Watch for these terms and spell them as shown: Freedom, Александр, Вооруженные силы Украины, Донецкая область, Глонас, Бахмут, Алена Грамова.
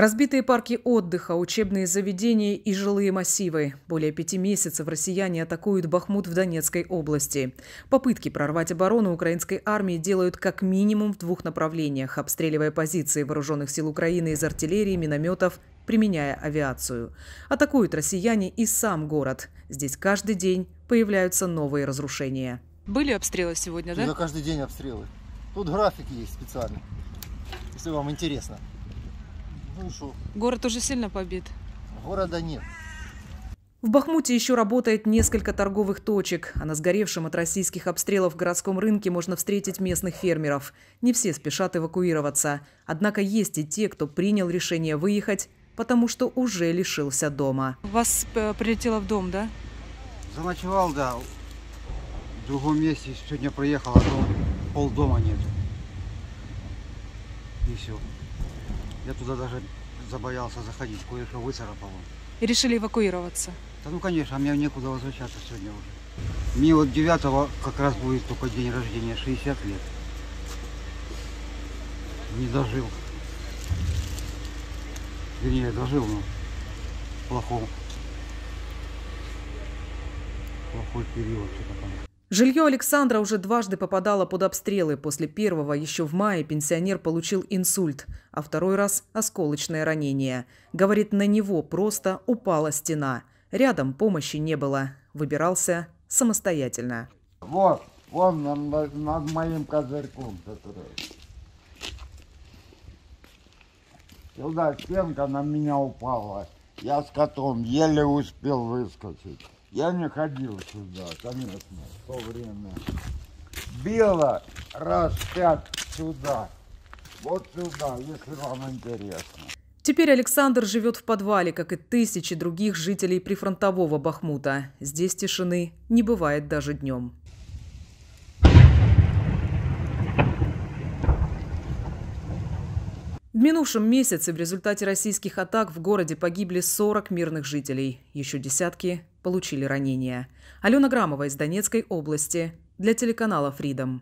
Разбитые парки отдыха, учебные заведения и жилые массивы. Более 5 месяцев россияне атакуют Бахмут в Донецкой области. Попытки прорвать оборону украинской армии делают как минимум в 2 направлениях, обстреливая позиции Вооруженных сил Украины из артиллерии, минометов, применяя авиацию. Атакуют россияне и сам город. Здесь каждый день появляются новые разрушения. Были обстрелы сегодня, да? Да, каждый день обстрелы. Тут график есть специальный, если вам интересно. Ну, город уже сильно побит? Города нет. В Бахмуте еще работает несколько торговых точек, а на сгоревшем от российских обстрелов городском рынке можно встретить местных фермеров. Не все спешат эвакуироваться. Однако есть и те, кто принял решение выехать, потому что уже лишился дома. Вас прилетело в дом, да? Заночевал, да. В другом месте. Сегодня проехал, а полдома нет. И все. Я туда даже забоялся заходить, кое-что выцарапало. И решили эвакуироваться? Да, ну конечно, мне некуда возвращаться сегодня уже. Мне вот 9-го как раз будет только день рождения, 60 лет. Не дожил. Вернее, дожил, но плохой период. Жилье Александра уже дважды попадало под обстрелы. После первого, еще в мае, пенсионер получил инсульт, а второй раз – осколочное ранение. Говорит, на него просто упала стена. Рядом помощи не было. Выбирался самостоятельно. Вот, вон над моим козырьком. Сюда стенка на меня упала. Я с котом еле успел выскочить. Я не ходил сюда, конечно, в то время. Било раз 5 сюда, вот сюда, если вам интересно. Теперь Александр живет в подвале, как и тысячи других жителей прифронтового Бахмута. Здесь тишины не бывает даже днем. В минувшем месяце в результате российских атак в городе погибли 40 мирных жителей. Еще десятки получили ранения. Алена Грамова из Донецкой области для телеканала Freedom.